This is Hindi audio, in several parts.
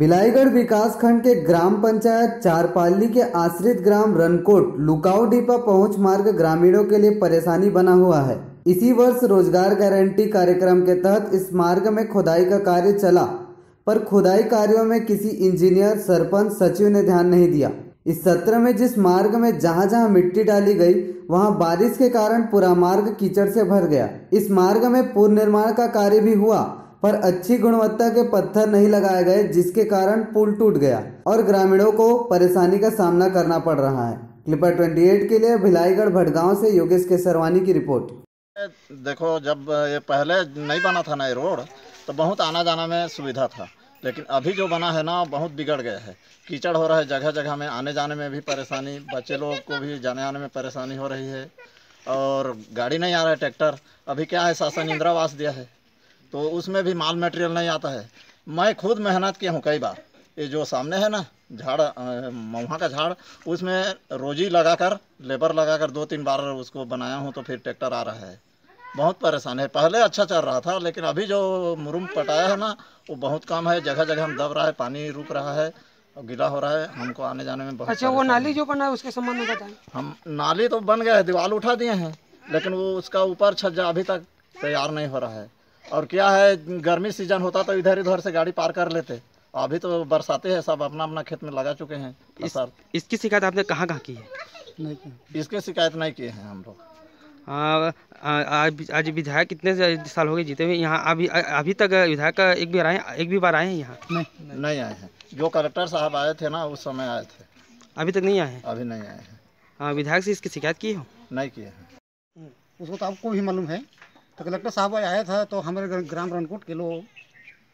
बिलाईगढ़ विकासखंड के ग्राम पंचायत चारपाली के आश्रित ग्राम रनकोट लुकाऊडिपा पहुंच मार्ग ग्रामीणों के लिए परेशानी बना हुआ है। इसी वर्ष रोजगार गारंटी कार्यक्रम के तहत इस मार्ग में खुदाई का कार्य चला, पर खुदाई कार्यों में किसी इंजीनियर, सरपंच, सचिव ने ध्यान नहीं दिया। इस सत्र में जिस मार्ग में जहां मिट्टी डाली गई, वहां बारिश के कारण पूरा मार्ग कीचड़ से भर गया। इस मार्ग में पुनर्निर्माण का कार्य भी हुआ, पर अच्छी गुणवत्ता के पत्थर नहीं लगाए गए, जिसके कारण पुल टूट गया और ग्रामीणों को परेशानी का सामना करना पड़ रहा है। क्लिपर 28 के लिए बिलाईगढ़ भटगांव से योगेश केसरवानी की रिपोर्ट। देखो, जब ये पहले नहीं बना था ना ये रोड, तो बहुत आना जाना में सुविधा था, लेकिन अभी जो बना है ना, बहुत बिगड़ गया है। कीचड़ हो रहा है, जगह जगह में आने जाने में भी परेशानी, बच्चे लोग को भी जाने आने में परेशानी हो रही है, और गाड़ी नहीं आ रहा है, ट्रैक्टर। अभी क्या है, शासन इंदिरावास दिया है, तो उसमें भी माल मटेरियल नहीं आता है। मैं खुद मेहनत किया हूँ कई बार। ये जो सामने है ना झाड़, मवहाका झाड़, उसमें रोजी लगाकर, लेबर लगाकर 2-3 बार उसको बनाया हूँ, तो फिर ट्रैक्टर आ रहा है। बहुत परेशान है। पहले अच्छा चल रहा था, लेकिन अभी जो मुरुम पटाया है ना, वो बहुत कम है। जगह जगह हम दब रहा है, पानी रुक रहा है और गीला हो रहा है, हमको आने जाने में बहुत। अच्छा, वो नाली जो बना है उसके संबंध में बताएं। हम नाली तो बन गया है, दीवार उठा दिए हैं, लेकिन वो उसका ऊपर छज्जा अभी तक तैयार नहीं हो रहा है। और क्या है, गर्मी सीजन होता तो इधर उधर से गाड़ी पार कर लेते, अभी तो बरसाते हैं, सब अपना अपना खेत में लगा चुके हैं। इसकी शिकायत आपने कहाँ की है? नहीं, इसकी शिकायत नहीं किए हैं हम लोग। आज विधायक कितने साल हो गए जीते हुए? यहाँ अभी तक विधायक एक भी बार आए हैं यहाँ? नहीं आए हैं। जो कलेक्टर साहब आए थे ना, उस समय आए थे, अभी तक नहीं आए हैं। अभी नहीं आए हैं। विधायक से इसकी शिकायत की हो? नहीं की है। उसको तो आपको भी मालूम है। तो कलेक्टर साहब आया था, तो हमारे ग्राम रनकोट के लोग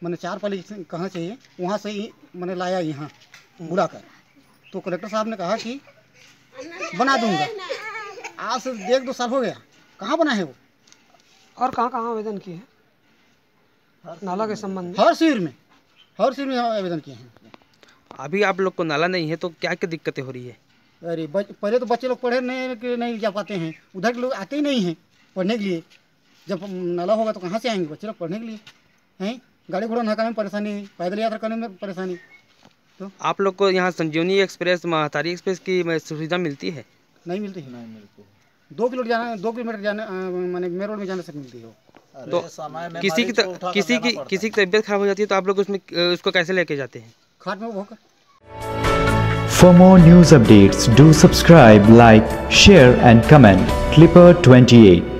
मैंने चारपाली कहाँ चाहिए वहाँ से ही मैंने लाया यहाँ बुलाकर। तो कलेक्टर साहब ने कहा कि बना दूंगा। आज से 1-2 साल हो गया, कहाँ बना है वो? और कहाँ आवेदन किए हैं नाला के संबंध में? हर शिविर में आवेदन किए हैं। अभी आप लोग को नाला नहीं है तो क्या दिक्कतें हो रही है? अरे पहले तो बच्चे लोग पढ़े नहीं जा पाते हैं, उधर के लोग आते ही नहीं हैं पढ़ने के लिए। जब नाला होगा तो कहाँ से आएंगे बच्चे लोग पढ़ने के लिए? हैं, गाड़ी घोड़ा न करने में परेशानी, पैदल यात्रा करने में परेशानी। तो आप लोग को यहाँ संजीवनी एक्सप्रेस, महातारी एक्सप्रेस की सुविधा मिलती है? नहीं मिलती है। 2 किलोमीटर जाना माने मेरे रोड में जाने से मिलती हो। तो किसी की तबीयत खराब हो जाती है तो आप लोग उसको कैसे लेके जाते हैं? खाट में होकर। For more news updates, do subscribe, like, share and comment. Clipper 28.